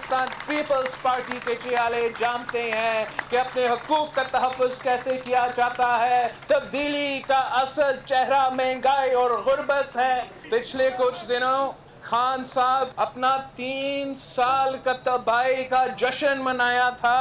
Pakistan peoples party के चेहरे जानते हैं कि अपने हकूक का तहफ़्फ़ुज़ कैसे किया जाता है। तब्दीली का असल चेहरा महंगाई और गुर्बत है। पिछले कुछ दिनों खान साहब अपना 3 साल का तबाही का जश्न मनाया था।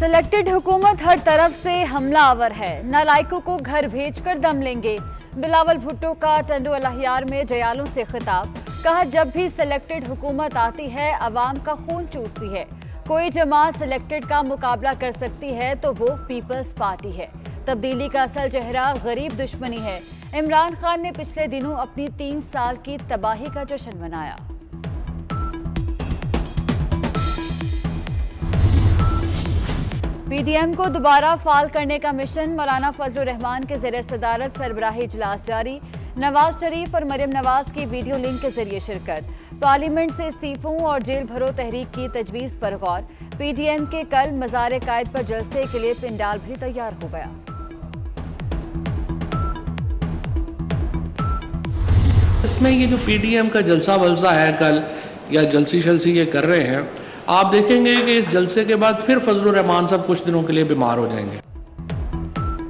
सिलेक्टेड हुकूमत हर तरफ से हमलावर है, नालायकों को घर भेजकर दम लेंगे। बिलावल भुट्टो का टंडो अलहियार में जयालों से खिताब, कहा जब भी सिलेक्टेड हुकूमत आती है अवाम का खून चूसती है। कोई जमात सिलेक्टेड का मुकाबला कर सकती है तो वो पीपल्स पार्टी है। तब्दीली का असल चेहरा गरीब दुश्मनी है। इमरान खान ने पिछले दिनों अपनी 3 साल की तबाही का जश्न मनाया। पीडीएम को दोबारा फाल करने का मिशन मौलाना फजल रहमान के ज़रिए सदारत सरबराही इजलास जारी। नवाज शरीफ और मरियम नवाज की वीडियो लिंक के जरिए शिरकत। पार्लियामेंट से इस्तीफों और जेल भरो तहरीक की तजवीज़ पर गौर। पीडीएम के कल मज़ार कायद पर जलसे के लिए पंडाल भी तैयार हो गया। इसमें ये जो पीडीएम का जलसा वलसा है कल, या जलसी शलसी ये कर रहे हैं, आप देखेंगे कि इस जलसे के बाद फिर फजलुर रहमान साहब कुछ दिनों के लिए बीमार हो जाएंगे।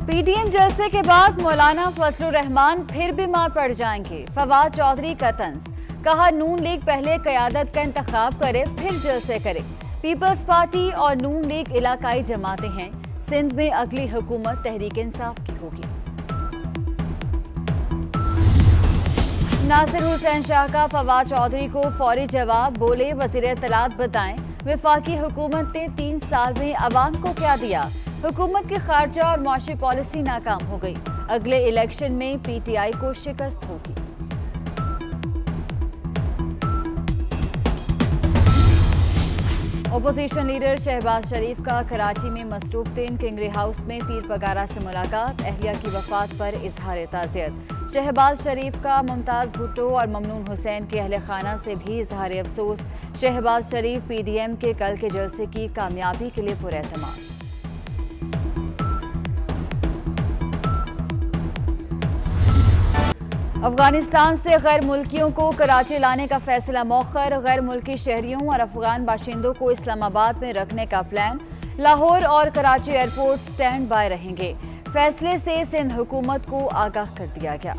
पीडीएम जलसे के बाद मौलाना फजलुर रहमान फिर बीमार पड़ जाएंगे। फवाद चौधरी का तंज, कहा नून लीग पहले क़यादत का इंतखाब करे फिर जलसे करे। पीपल्स पार्टी और नून लीग इलाकाई जमाते हैं। सिंध में अगली हुकूमत तहरीक इंसाफ की होगी। नासिर हुसैन शाह का फवाद चौधरी को फौरी जवाब, बोले वजीर इत्तलात बताएं वफाकी हुकूमत ने 3 साल में अवाम को क्या दिया। हुकूमत की खारजा और माशी पॉलिसी नाकाम हो गई। अगले इलेक्शन में पीटीआई को शिकस्त होगी। ओपोजिशन लीडर शहबाज शरीफ का कराची में मसरूफ दिन किंगरी हाउस में पीर बगारा से मुलाकात, अहलिया की वफात पर इजहार ताज़ियत। शहबाज शरीफ का मुमताज भुटो और ममनून हुसैन के अहल खाना से भी इजहार अफसोस। शहबाज शरीफ पीडीएम के कल के जलसे की कामयाबी के लिए पुरएतमाद। अफगानिस्तान से गैर मुल्कियों को कराची लाने का फैसला मौखर। गैर मुल्की शहरियों और अफगान बाशिंदों को इस्लामाबाद में रखने का प्लान। लाहौर और कराची एयरपोर्ट स्टैंड बाय रहेंगे। फैसले से सिंध हुकूमत को आगाह कर दिया गया।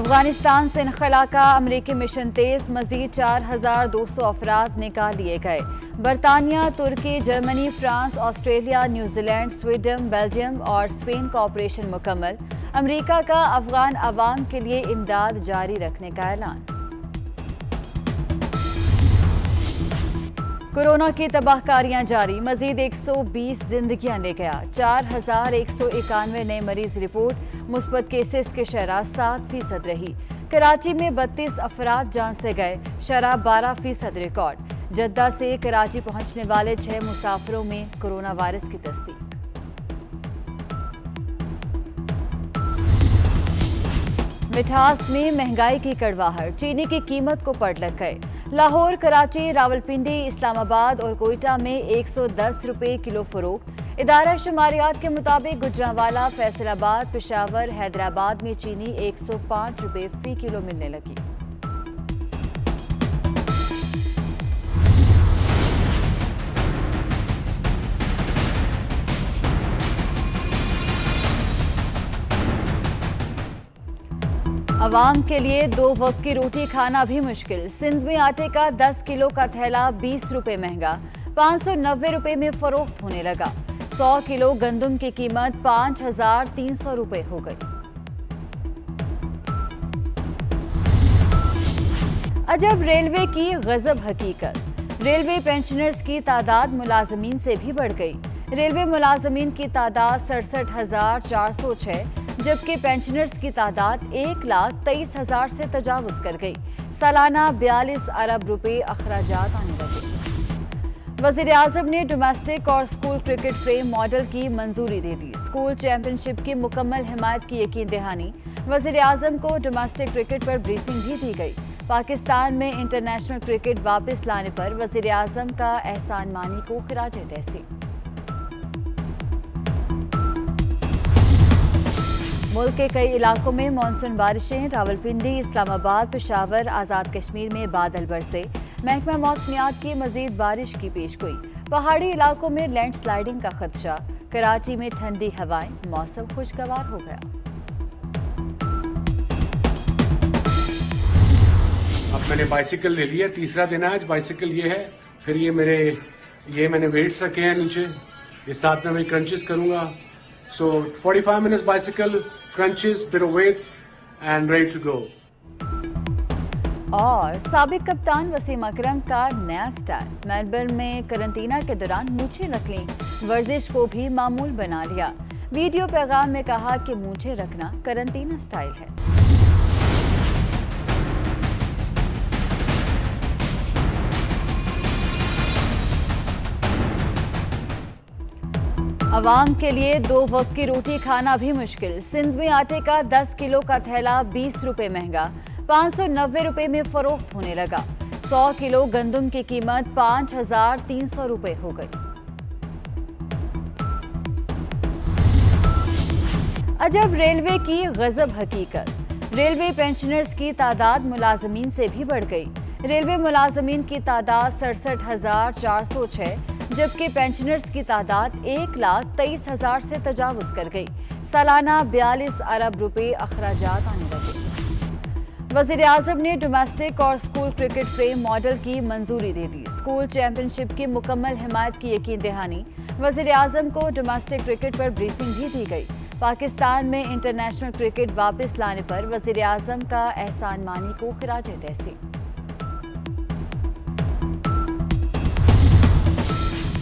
अफगानिस्तान से इनखला का अमरीकी मिशन तेज, मजीद 4,200 अफराद निकाल लिए गए। बरतानिया, तुर्की, Germany, France, Australia, New Zealand, Sweden, Belgium और स्पेन का ऑपरेशन मुकम्मल। अमरीका का अफगान आवाम के लिए इमदाद जारी रखने का ऐलान। कोरोना की तबाहकारियां जारी, मजीद 120 जिंदगियां ले गया। 4,191 नए मरीज रिपोर्ट, मुस्बत केसेस के शरह 7% रही। कराची में 32 अफराद जान से गए, शरह 12% रिकॉर्ड। जद्दा से कराची पहुंचने वाले 6 मुसाफिरों में कोरोना वायरस की तस्दीक। मिठास में महंगाई की कड़वाहट, चीनी की कीमत को पड़ लग गए। लाहौर, कराची, रावलपिंडी, इस्लामाबाद और कोयटा में 110 रुपये किलो फरोख्त। इदारा शुमारियात के मुताबिक गुजरांवाला, फैसलाबाद, पेशावर, हैदराबाद में चीनी 105 रुपये फी किलो मिलने लगी। आवाम के लिए 2 वक्त की रोटी खाना भी मुश्किल। सिंध में आटे का 10 किलो का थैला 20 रुपये महंगा, 590 रुपये में फरोख्त होने लगा। 100 किलो गंदम की कीमत 5,300 रुपये हो गई। अजब रेलवे की गजब हकीकत, रेलवे पेंशनर्स की तादाद मुलाजमीन से भी बढ़ गई। रेलवे मुलाजमीन की तादाद 67,406, जबकि पेंशनर्स की तादाद 1,23,000 से तजावुज कर गई। सालाना 42 अरब रुपए अखराजात आने लगे। वज़ीर आज़म ने डोमेस्टिक और स्कूल क्रिकेट फ्रेम मॉडल की मंजूरी दे दी। स्कूल चैंपियनशिप की मुकम्मल हिमायत की यकीन दहानी। वज़ीर आज़म को डोमेस्टिक क्रिकेट पर ब्रीफिंग भी दी गई। पाकिस्तान में इंटरनेशनल क्रिकेट वापस लाने पर वज़ीर आज़म का एहसान मानी को खिराजे तहसीन। मुल्क के कई इलाकों में मानसून बारिशें, रावलपिंडी, इस्लामाबाद, पेशावर, आज़ाद कश्मीर में बादल बरसे। महकमा मौसमियात की मजीद बारिश की पेशगोई। पहाड़ी इलाकों में लैंडस्लाइडिंग का खदशा। कराची में ठंडी हवाएं, मौसम खुशगवार हो गया। अब मैंने बाइसिकल ले लिया, तीसरा दिन आज। बाइसिकल ये है, फिर ये मैंने वेट्स रखे हैं नीचे, ये साथ में मैं क्रंचेस करूंगा। सो 45 मिनट्स बाइसिकल, क्रंचेस, फिर weights and ready to go. और साबिक कप्तान वसीम अकरम का नया स्टाइल। मेलबर्न में करंटीना के दौरान मूछें रख लीं, वर्जिश को भी मामूल बना लिया। वीडियो पैगाम में कहा कि मूछें रखना करंटीना स्टाइल है। आवाम के लिए दो वक्त की रोटी खाना भी मुश्किल। सिंध में आटे का 10 किलो का थैला 20 रुपए महंगा, 590 रुपए में फरोख्त होने लगा। 100 किलो गंदम की कीमत 5300 रुपए हो गई। अजब रेलवे की गजब हकीकत। रेलवे पेंशनर्स की तादाद मुलाजमीन से भी बढ़ गई। रेलवे मुलाजमीन की तादाद 67,406, जबकि पेंशनर्स की तादाद 1,23,000 से तजावुज कर गई। सालाना 42 अरब रुपए अखराजात आने लगे। वजीर आज़म ने डोमेस्टिक और स्कूल क्रिकेट फ्रेम मॉडल की मंजूरी दे दी। स्कूल चैंपियनशिप की मुकम्मल हिमायत की यकीन दहानी। वजीर आज़म को डोमेस्टिक क्रिकेट पर ब्रीफिंग भी दी गई। पाकिस्तान में इंटरनेशनल क्रिकेट वापस लाने पर वजीर आज़म का एहसान मानी को खिराज तहसीन।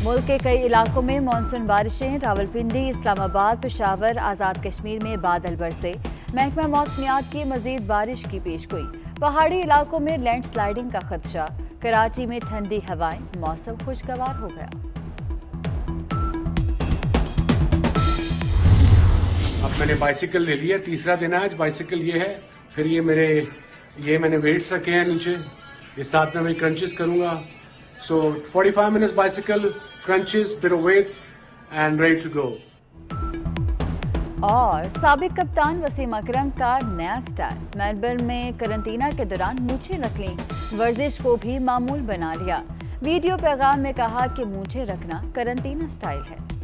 मुल्क के कई इलाकों में मानसून बारिशें, रावलपिंडी, इस्लामाबाद, पेशावर, आज़ाद कश्मीर में बादल बरसे। महकमा मौसमियात की मजीद बारिश की पेशगोई। पहाड़ी इलाकों में लैंडस्लाइडिंग का खदशा। कराची में ठंडी हवाएं, मौसम खुशगवार हो गया। अब मैंने बाइसिकल ले लिया, तीसरा दिन आज। बाइसिकल ये है, फिर ये मैंने वेट्स रखे हैं नीचे, ये साथ में मैं क्रंचेस करूंगा। So 45 minutes bicycle, crunches, bit of weights, and ready to go. और साबिक कप्तान वसीम अकरम का नया स्टाइल। मेलबर्न में करंटीना के दौरान मूछें रख लीं, वर्जिश को भी मामूल बना लिया। वीडियो पैगाम में कहा कि मूछें रखना करंटीना स्टाइल है।